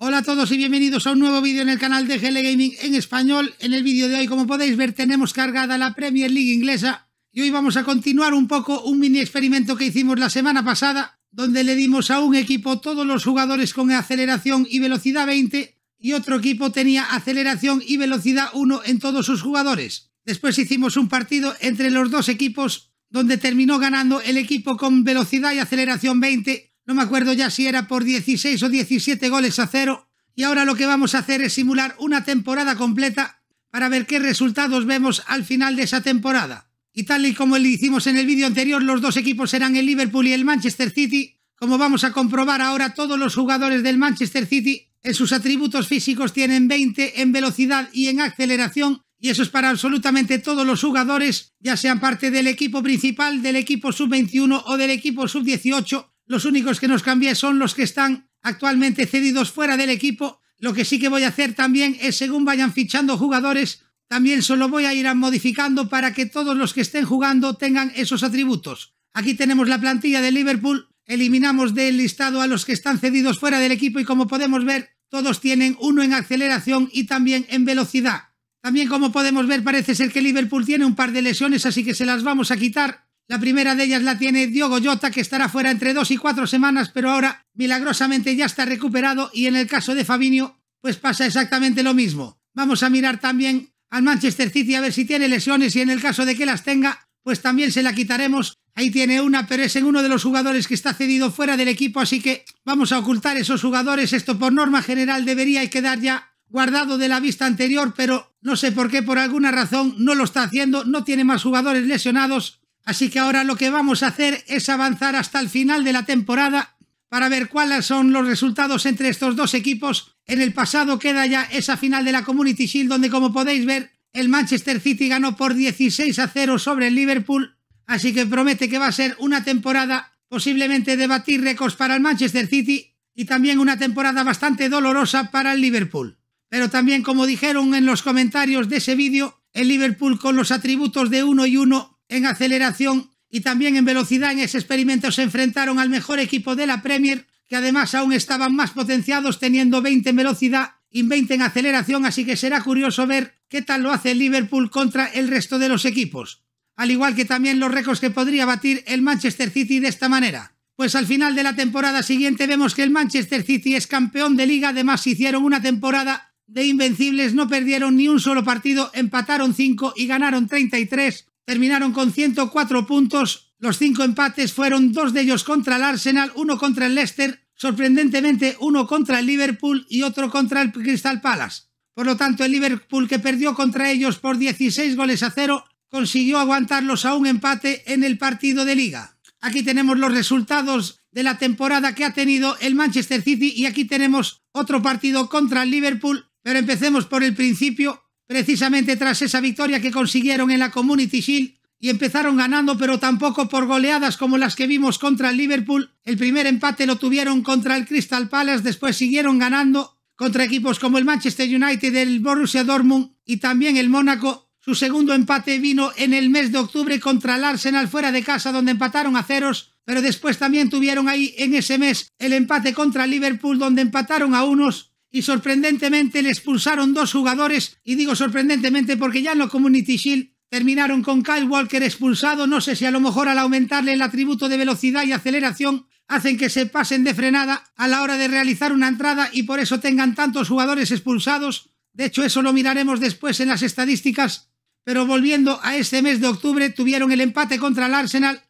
Hola a todos y bienvenidos a un nuevo vídeo en el canal de GL Gaming en español. En el vídeo de hoy, como podéis ver, tenemos cargada la Premier League inglesa y hoy vamos a continuar un poco un mini experimento que hicimos la semana pasada, donde le dimos a un equipo todos los jugadores con aceleración y velocidad 20 y otro equipo tenía aceleración y velocidad 1 en todos sus jugadores. Después hicimos un partido entre los dos equipos donde terminó ganando el equipo con velocidad y aceleración 20. No me acuerdo ya si era por 16 o 17 goles a 0. Y ahora lo que vamos a hacer es simular una temporada completa para ver qué resultados vemos al final de esa temporada. Y tal y como le hicimos en el vídeo anterior, los dos equipos serán el Liverpool y el Manchester City. Como vamos a comprobar ahora, todos los jugadores del Manchester City en sus atributos físicos tienen 20 en velocidad y en aceleración. Y eso es para absolutamente todos los jugadores, ya sean parte del equipo principal, del equipo sub-21 o del equipo sub-18. Los únicos que nos cambié son los que están actualmente cedidos fuera del equipo. Lo que sí que voy a hacer también es, según vayan fichando jugadores, también solo voy a ir modificando para que todos los que estén jugando tengan esos atributos. Aquí tenemos la plantilla de Liverpool. Eliminamos del listado a los que están cedidos fuera del equipo y como podemos ver, todos tienen uno en aceleración y también en velocidad. También, como podemos ver, parece ser que Liverpool tiene un par de lesiones, así que se las vamos a quitar. La primera de ellas la tiene Diogo Jota, que estará fuera entre 2 y 4 semanas, pero ahora milagrosamente ya está recuperado, y en el caso de Fabinho pues pasa exactamente lo mismo. Vamos a mirar también al Manchester City a ver si tiene lesiones, y en el caso de que las tenga pues también se la quitaremos. Ahí tiene una, pero es en uno de los jugadores que está cedido fuera del equipo, así que vamos a ocultar esos jugadores. Esto por norma general debería quedar ya guardado de la vista anterior, pero no sé por qué, por alguna razón no lo está haciendo, no tiene más jugadores lesionados. Así que ahora lo que vamos a hacer es avanzar hasta el final de la temporada para ver cuáles son los resultados entre estos dos equipos. En el pasado queda ya esa final de la Community Shield donde, como podéis ver, el Manchester City ganó por 16 a 0 sobre el Liverpool. Así que promete que va a ser una temporada posiblemente de batir récords para el Manchester City y también una temporada bastante dolorosa para el Liverpool. Pero también, como dijeron en los comentarios de ese vídeo, el Liverpool con los atributos de 1 y 1 en aceleración y también en velocidad en ese experimento se enfrentaron al mejor equipo de la Premier, que además aún estaban más potenciados teniendo 20 en velocidad y 20 en aceleración, así que será curioso ver qué tal lo hace el Liverpool contra el resto de los equipos, al igual que también los récords que podría batir el Manchester City de esta manera. Pues al final de la temporada siguiente vemos que el Manchester City es campeón de liga, además hicieron una temporada de invencibles, no perdieron ni un solo partido, empataron 5 y ganaron 33. Terminaron con 104 puntos, los 5 empates fueron 2 de ellos contra el Arsenal, 1 contra el Leicester, sorprendentemente 1 contra el Liverpool y otro contra el Crystal Palace. Por lo tanto, el Liverpool, que perdió contra ellos por 16 goles a 0, consiguió aguantarlos a un empate en el partido de liga. Aquí tenemos los resultados de la temporada que ha tenido el Manchester City y aquí tenemos otro partido contra el Liverpool, pero empecemos por el principio. Precisamente tras esa victoria que consiguieron en la Community Shield y empezaron ganando, pero tampoco por goleadas como las que vimos contra el Liverpool. El primer empate lo tuvieron contra el Crystal Palace, después siguieron ganando contra equipos como el Manchester United, el Borussia Dortmund y también el Mónaco. Su segundo empate vino en el mes de octubre contra el Arsenal fuera de casa, donde empataron a ceros, pero después también tuvieron ahí en ese mes el empate contra el Liverpool, donde empataron a unos. Y sorprendentemente le expulsaron 2 jugadores, y digo sorprendentemente porque ya en la Community Shield terminaron con Kyle Walker expulsado. No sé si a lo mejor al aumentarle el atributo de velocidad y aceleración hacen que se pasen de frenada a la hora de realizar una entrada y por eso tengan tantos jugadores expulsados. De hecho, eso lo miraremos después en las estadísticas, pero volviendo a este mes de octubre tuvieron el empate contra el Arsenal,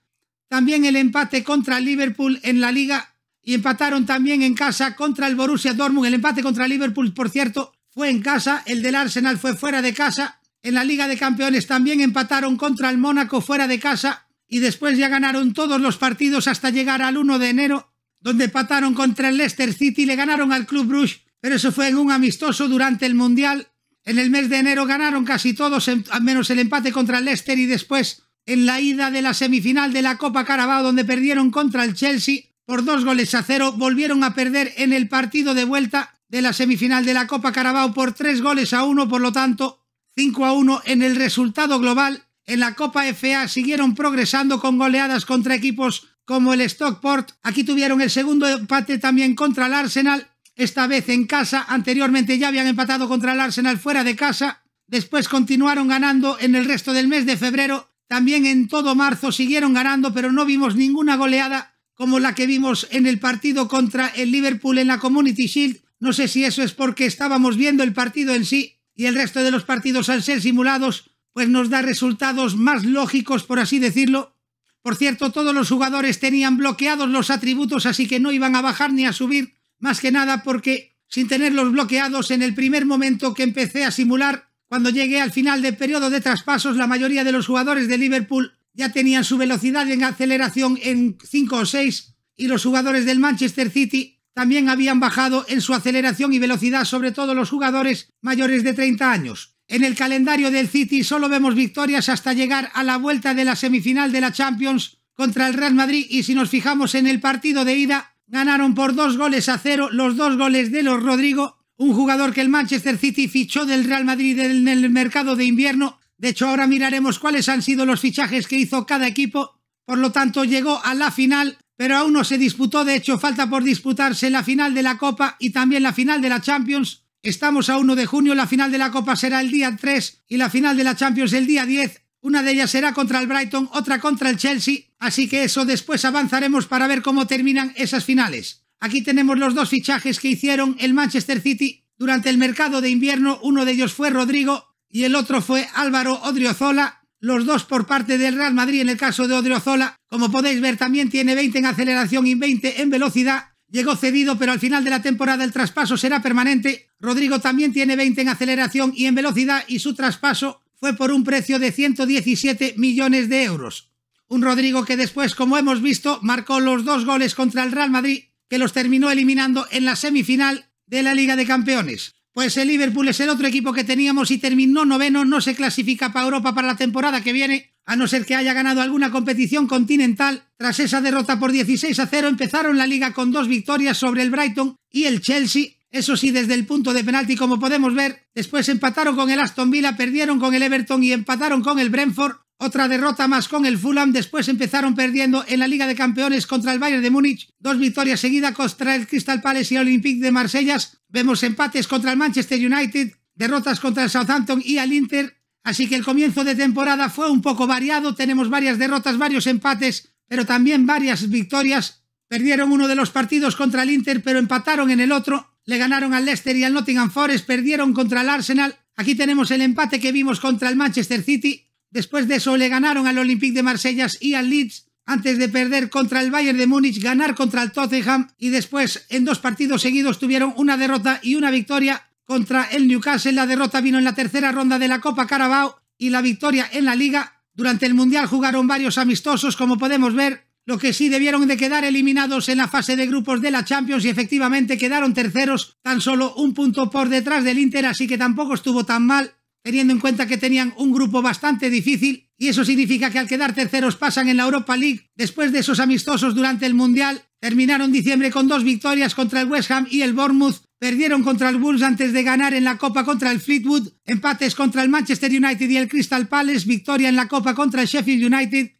también el empate contra el Liverpool en la Liga. Y empataron también en casa contra el Borussia Dortmund. El empate contra el Liverpool, por cierto, fue en casa. El del Arsenal fue fuera de casa. En la Liga de Campeones también empataron contra el Mónaco fuera de casa. Y después ya ganaron todos los partidos hasta llegar al 1 de enero, donde empataron contra el Leicester City. Le ganaron al Club Brugge, pero eso fue en un amistoso durante el Mundial. En el mes de enero ganaron casi todos, menos el empate contra el Leicester. Y después en la ida de la semifinal de la Copa Carabao, donde perdieron contra el Chelsea por 2 goles a 0, volvieron a perder en el partido de vuelta de la semifinal de la Copa Carabao por 3 goles a 1, por lo tanto 5 a 1 en el resultado global. En la Copa FA siguieron progresando con goleadas contra equipos como el Stockport. Aquí tuvieron el segundo empate también contra el Arsenal. esta vez en casa. Anteriormente ya habían empatado contra el Arsenal fuera de casa. Después continuaron ganando en el resto del mes de febrero. También en todo marzo siguieron ganando, pero no vimos ninguna goleada como la que vimos en el partido contra el Liverpool en la Community Shield. No sé si eso es porque estábamos viendo el partido en sí y el resto de los partidos al ser simulados pues nos da resultados más lógicos, por así decirlo. Por cierto, todos los jugadores tenían bloqueados los atributos, así que no iban a bajar ni a subir, más que nada porque sin tenerlos bloqueados en el primer momento que empecé a simular, cuando llegué al final del periodo de traspasos, la mayoría de los jugadores de Liverpool ya tenían su velocidad en aceleración en 5 o 6 y los jugadores del Manchester City también habían bajado en su aceleración y velocidad, sobre todo los jugadores mayores de 30 años. En el calendario del City solo vemos victorias hasta llegar a la vuelta de la semifinal de la Champions contra el Real Madrid, y si nos fijamos en el partido de ida, ganaron por 2-0, los dos goles de los Rodrigo, un jugador que el Manchester City fichó del Real Madrid en el mercado de invierno. De hecho, ahora miraremos cuáles han sido los fichajes que hizo cada equipo. Por lo tanto, llegó a la final, pero aún no se disputó. De hecho, falta por disputarse la final de la Copa y también la final de la Champions. Estamos a 1 de junio, la final de la Copa será el día 3 y la final de la Champions el día 10. Una de ellas será contra el Brighton, otra contra el Chelsea, así que eso después avanzaremos para ver cómo terminan esas finales. Aquí tenemos los dos fichajes que hicieron el Manchester City durante el mercado de invierno. Uno de ellos fue Rodrigo y el otro fue Álvaro Odriozola, los dos por parte del Real Madrid. En el caso de Odriozola, como podéis ver, también tiene 20 en aceleración y 20 en velocidad. Llegó cedido, pero al final de la temporada el traspaso será permanente. Rodrigo también tiene 20 en aceleración y en velocidad, y su traspaso fue por un precio de 117 millones de euros. Un Rodrigo que después, como hemos visto, marcó los dos goles contra el Real Madrid, que los terminó eliminando en la semifinal de la Liga de Campeones. Pues el Liverpool es el otro equipo que teníamos y terminó noveno, no se clasifica para Europa para la temporada que viene, a no ser que haya ganado alguna competición continental. Tras esa derrota por 16-0 empezaron la liga con dos victorias sobre el Brighton y el Chelsea, eso sí desde el punto de penalti como podemos ver. Después empataron con el Aston Villa, perdieron con el Everton y empataron con el Brentford, otra derrota más con el Fulham. Después empezaron perdiendo en la Liga de Campeones contra el Bayern de Múnich, dos victorias seguidas contra el Crystal Palace y el Olympique de Marsella. Vemos empates contra el Manchester United, derrotas contra el Southampton y el Inter. Así que el comienzo de temporada fue un poco variado, tenemos varias derrotas, varios empates, pero también varias victorias. Perdieron uno de los partidos contra el Inter, pero empataron en el otro. Le ganaron al Leicester y al Nottingham Forest, perdieron contra el Arsenal. Aquí tenemos el empate que vimos contra el Manchester City. Después de eso le ganaron al Olympique de Marsella y al Leeds, antes de perder contra el Bayern de Múnich, ganar contra el Tottenham, y después en dos partidos seguidos tuvieron una derrota y una victoria. Contra el Newcastle, la derrota vino en la tercera ronda de la Copa Carabao y la victoria en la Liga. Durante el Mundial jugaron varios amistosos, como podemos ver. Lo que sí, debieron de quedar eliminados en la fase de grupos de la Champions y efectivamente quedaron terceros, tan solo un punto por detrás del Inter, así que tampoco estuvo tan mal, teniendo en cuenta que tenían un grupo bastante difícil, y eso significa que al quedar terceros pasan en la Europa League. Después de esos amistosos durante el Mundial, terminaron diciembre con dos victorias contra el West Ham y el Bournemouth. Perdieron contra el Wolves antes de ganar en la Copa contra el Fleetwood, empates contra el Manchester United y el Crystal Palace, victoria en la Copa contra el Sheffield United,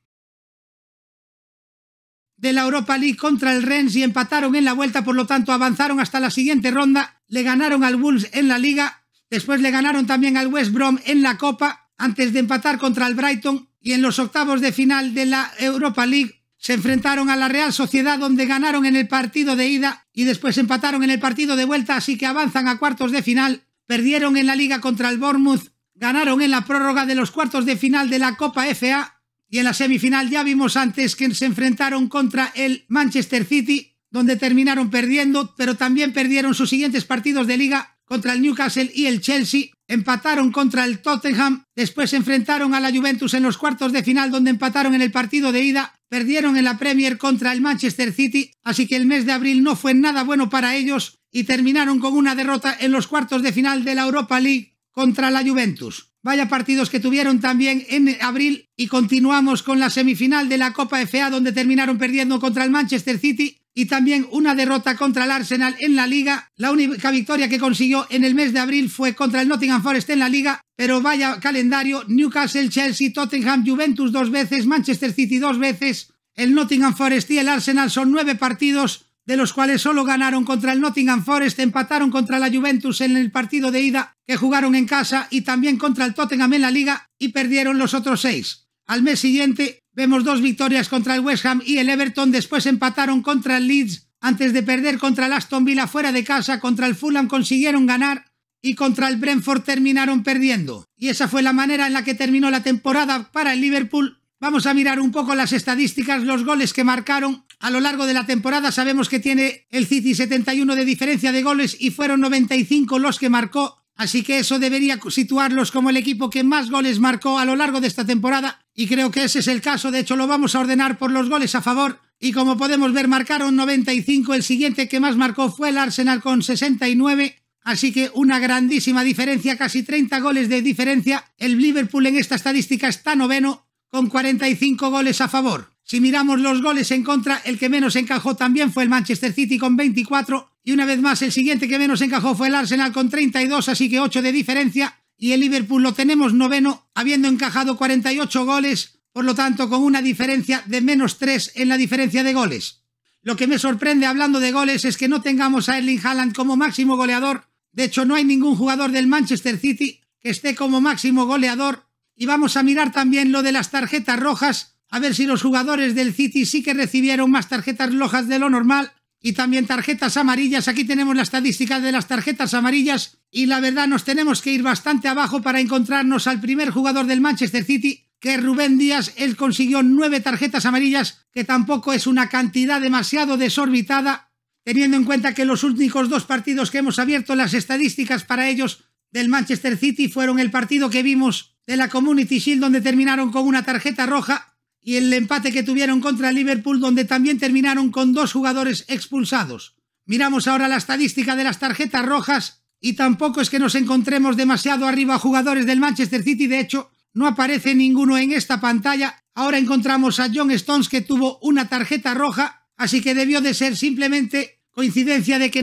de la Europa League contra el Rennes y empataron en la vuelta, por lo tanto avanzaron hasta la siguiente ronda. Le ganaron al Wolves en la Liga, después le ganaron también al West Brom en la Copa, antes de empatar contra el Brighton, y en los octavos de final de la Europa League se enfrentaron a la Real Sociedad, donde ganaron en el partido de ida y después empataron en el partido de vuelta, así que avanzan a cuartos de final. Perdieron en la Liga contra el Bournemouth, ganaron en la prórroga de los cuartos de final de la Copa FA, y en la semifinal ya vimos antes que se enfrentaron contra el Manchester City, donde terminaron perdiendo, pero también perdieron sus siguientes partidos de Liga contra el Newcastle y el Chelsea, empataron contra el Tottenham, después se enfrentaron a la Juventus en los cuartos de final, donde empataron en el partido de ida. Perdieron en la Premier contra el Manchester City, así que el mes de abril no fue nada bueno para ellos y terminaron con una derrota en los cuartos de final de la Europa League contra la Juventus. Vaya partidos que tuvieron también en abril. Y continuamos con la semifinal de la Copa FA, donde terminaron perdiendo contra el Manchester City y también una derrota contra el Arsenal en la Liga. La única victoria que consiguió en el mes de abril fue contra el Nottingham Forest en la Liga, pero vaya calendario: Newcastle, Chelsea, Tottenham, Juventus dos veces, Manchester City dos veces, el Nottingham Forest y el Arsenal. Son 9 partidos, de los cuales solo ganaron contra el Nottingham Forest, empataron contra la Juventus en el partido de ida que jugaron en casa y también contra el Tottenham en la Liga, y perdieron los otros 6. Al mes siguiente vemos 2 victorias contra el West Ham y el Everton, después empataron contra el Leeds antes de perder contra el Aston Villa fuera de casa, contra el Fulham consiguieron ganar y contra el Brentford terminaron perdiendo. Y esa fue la manera en la que terminó la temporada para el Liverpool. Vamos a mirar un poco las estadísticas, los goles que marcaron a lo largo de la temporada. Sabemos que tiene el City 71 de diferencia de goles y fueron 95 los que marcó, así que eso debería situarlos como el equipo que más goles marcó a lo largo de esta temporada, y creo que ese es el caso. De hecho, lo vamos a ordenar por los goles a favor. Y como podemos ver, marcaron 95, el siguiente que más marcó fue el Arsenal con 69, así que una grandísima diferencia, casi 30 goles de diferencia. El Liverpool en esta estadística está noveno con 45 goles a favor. Si miramos los goles en contra, el que menos encajó también fue el Manchester City con 24, y una vez más el siguiente que menos encajó fue el Arsenal con 32, así que 8 de diferencia, y el Liverpool lo tenemos noveno, habiendo encajado 48 goles. Por lo tanto, con una diferencia de menos 3 en la diferencia de goles. Lo que me sorprende hablando de goles es que no tengamos a Erling Haaland como máximo goleador. De hecho, no hay ningún jugador del Manchester City que esté como máximo goleador. Y vamos a mirar también lo de las tarjetas rojas, a ver si los jugadores del City sí que recibieron más tarjetas rojas de lo normal. Y también tarjetas amarillas. Aquí tenemos la estadística de las tarjetas amarillas. Y la verdad, nos tenemos que ir bastante abajo para encontrarnos al primer jugador del Manchester City, que Rubén Díaz. Él consiguió 9 tarjetas amarillas, que tampoco es una cantidad demasiado desorbitada, teniendo en cuenta que los únicos 2 partidos que hemos abierto las estadísticas para ellos del Manchester City fueron el partido que vimos de la Community Shield, donde terminaron con una tarjeta roja, y el empate que tuvieron contra Liverpool, donde también terminaron con 2 jugadores expulsados. Miramos ahora la estadística de las tarjetas rojas, y tampoco es que nos encontremos demasiado arriba a jugadores del Manchester City. De hecho, no aparece ninguno en esta pantalla. Ahora encontramos a John Stones, que tuvo una tarjeta roja, así que debió de ser simplemente coincidencia de que,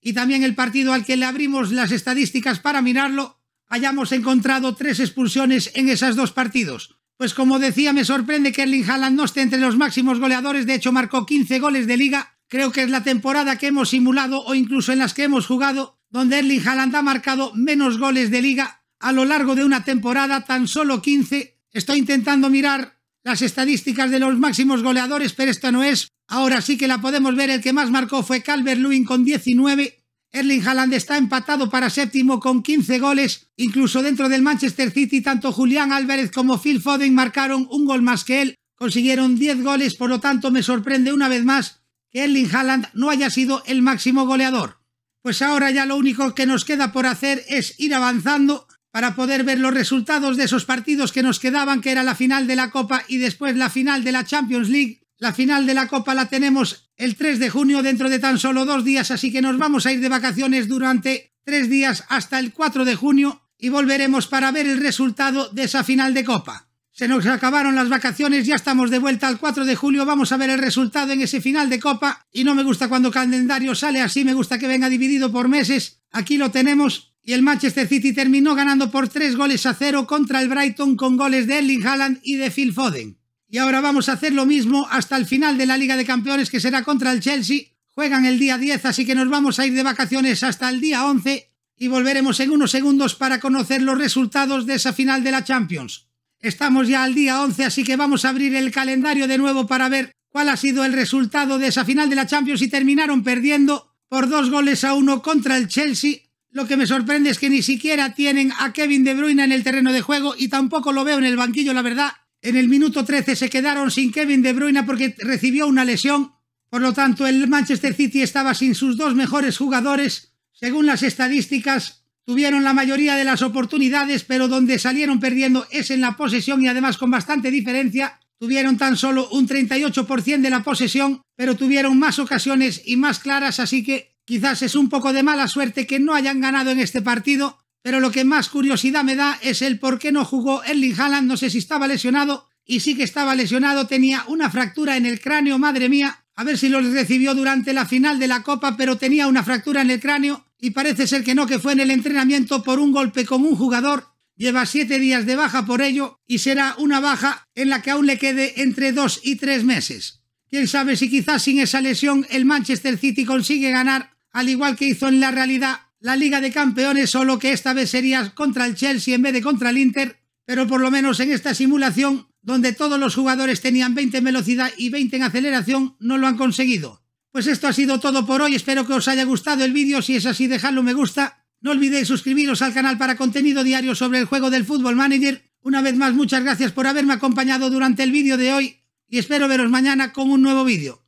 y también el partido al que le abrimos las estadísticas para mirarlo, hayamos encontrado 3 expulsiones en esos 2 partidos. Pues como decía, me sorprende que Erling Haaland no esté entre los máximos goleadores. De hecho, marcó 15 goles de liga. Creo que es la temporada que hemos simulado, o incluso en las que hemos jugado, donde Erling Haaland ha marcado menos goles de liga a lo largo de una temporada, tan solo 15. Estoy intentando mirar las estadísticas de los máximos goleadores, pero esta no es. Ahora sí que la podemos ver. El que más marcó fue Calvert-Lewin con 19. Erling Haaland está empatado para séptimo con 15 goles. Incluso dentro del Manchester City, tanto Julián Álvarez como Phil Foden marcaron un gol más que él. Consiguieron 10 goles, por lo tanto me sorprende una vez más que Erling Haaland no haya sido el máximo goleador. Pues ahora ya lo único que nos queda por hacer es ir avanzando para poder ver los resultados de esos partidos que nos quedaban, que era la final de la Copa y después la final de la Champions League. La final de la Copa la tenemos el 3 de junio, dentro de tan solo 2 días, así que nos vamos a ir de vacaciones durante 3 días hasta el 4 de junio y volveremos para ver el resultado de esa final de Copa. Se nos acabaron las vacaciones, ya estamos de vuelta al 4 de julio, vamos a ver el resultado en ese final de Copa. Y no me gusta cuando el calendario sale así, me gusta que venga dividido por meses. Aquí lo tenemos. Y el Manchester City terminó ganando por 3-0 contra el Brighton, con goles de Erling Haaland y de Phil Foden. Y ahora vamos a hacer lo mismo hasta el final de la Liga de Campeones, que será contra el Chelsea. Juegan el día 10, así que nos vamos a ir de vacaciones hasta el día 11 y volveremos en unos segundos para conocer los resultados de esa final de la Champions. Estamos ya al día 11, así que vamos a abrir el calendario de nuevo para ver cuál ha sido el resultado de esa final de la Champions, y terminaron perdiendo por 2-1 contra el Chelsea. Lo que me sorprende es que ni siquiera tienen a Kevin De Bruyne en el terreno de juego, y tampoco lo veo en el banquillo, la verdad. En el minuto 13 se quedaron sin Kevin De Bruyne porque recibió una lesión. Por lo tanto, el Manchester City estaba sin sus 2 mejores jugadores. Según las estadísticas, tuvieron la mayoría de las oportunidades, pero donde salieron perdiendo es en la posesión, y además con bastante diferencia. Tuvieron tan solo un 38% de la posesión, pero tuvieron más ocasiones y más claras, así que quizás es un poco de mala suerte que no hayan ganado en este partido, pero lo que más curiosidad me da es el por qué no jugó Erling Haaland. No sé si estaba lesionado, y sí que estaba lesionado, tenía una fractura en el cráneo, madre mía. A ver si lo recibió durante la final de la Copa, pero tenía una fractura en el cráneo, y parece ser que no, que fue en el entrenamiento por un golpe con un jugador. Lleva 7 días de baja por ello, y será una baja en la que aún le quede entre 2 y 3 meses. Quién sabe si quizás sin esa lesión el Manchester City consigue ganar, al igual que hizo en la realidad, la Liga de Campeones, solo que esta vez sería contra el Chelsea en vez de contra el Inter, pero por lo menos en esta simulación, donde todos los jugadores tenían 20 en velocidad y 20 en aceleración, no lo han conseguido. Pues esto ha sido todo por hoy, espero que os haya gustado el vídeo, si es así dejadle un me gusta, no olvidéis suscribiros al canal para contenido diario sobre el juego del Football Manager. Una vez más muchas gracias por haberme acompañado durante el vídeo de hoy y espero veros mañana con un nuevo vídeo.